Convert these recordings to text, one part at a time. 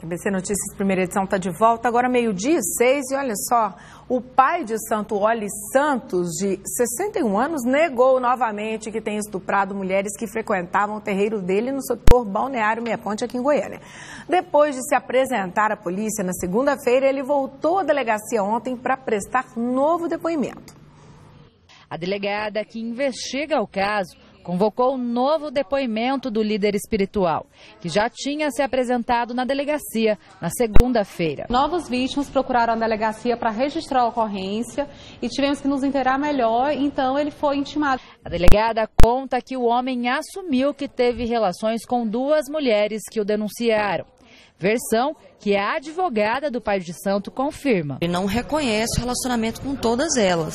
TBC Notícias, primeira edição, está de volta, agora meio-dia e 6, e olha só, o pai de Santo Olis Santos, de 61 anos, negou novamente que tem estuprado mulheres que frequentavam o terreiro dele no setor Balneário Meia Ponte, aqui em Goiânia. Depois de se apresentar à polícia na segunda-feira, ele voltou à delegacia ontem para prestar novo depoimento. A delegada que investiga o caso convocou um novo depoimento do líder espiritual, que já tinha se apresentado na delegacia na segunda-feira. Novos vítimas procuraram a delegacia para registrar a ocorrência e tivemos que nos inteirar melhor, então ele foi intimado. A delegada conta que o homem assumiu que teve relações com duas mulheres que o denunciaram. Versão que a advogada do pai de santo confirma. Ele não reconhece o relacionamento com todas elas.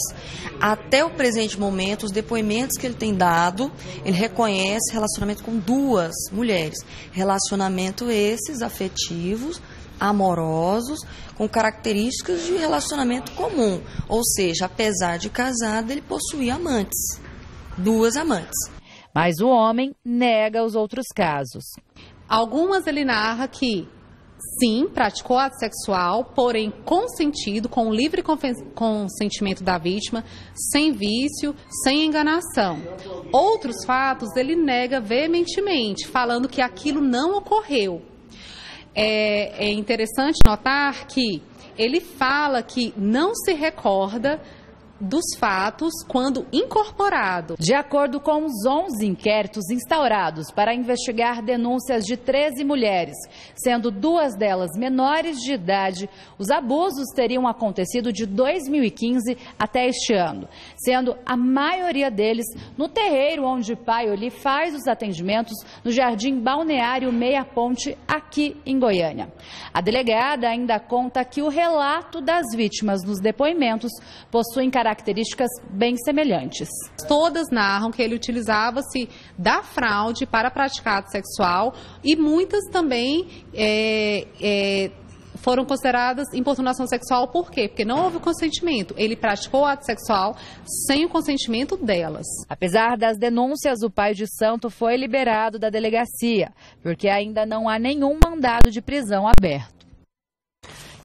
Até o presente momento, os depoimentos que ele tem dado, ele reconhece relacionamento com duas mulheres. Relacionamento esses afetivos, amorosos, com características de relacionamento comum. Ou seja, apesar de casado, ele possui amantes. Duas amantes. Mas o homem nega os outros casos. Algumas ele narra que, sim, praticou ato sexual, porém consentido, com o livre consentimento da vítima, sem vício, sem enganação. Outros fatos ele nega veementemente, falando que aquilo não ocorreu. É interessante notar que ele fala que não se recorda dos fatos quando incorporado. De acordo com os 11 inquéritos instaurados para investigar denúncias de 13 mulheres, sendo duas delas menores de idade, os abusos teriam acontecido de 2015 até este ano, sendo a maioria deles no terreiro onde o pai Oli faz os atendimentos no Jardim Balneário Meia Ponte, aqui em Goiânia. A delegada ainda conta que o relato das vítimas nos depoimentos possuem características bem semelhantes. Todas narram que ele utilizava-se da fraude para praticar ato sexual e muitas também foram consideradas importunação sexual. Por quê? Porque não houve consentimento. Ele praticou ato sexual sem o consentimento delas. Apesar das denúncias, o pai de santo foi liberado da delegacia, porque ainda não há nenhum mandado de prisão aberto.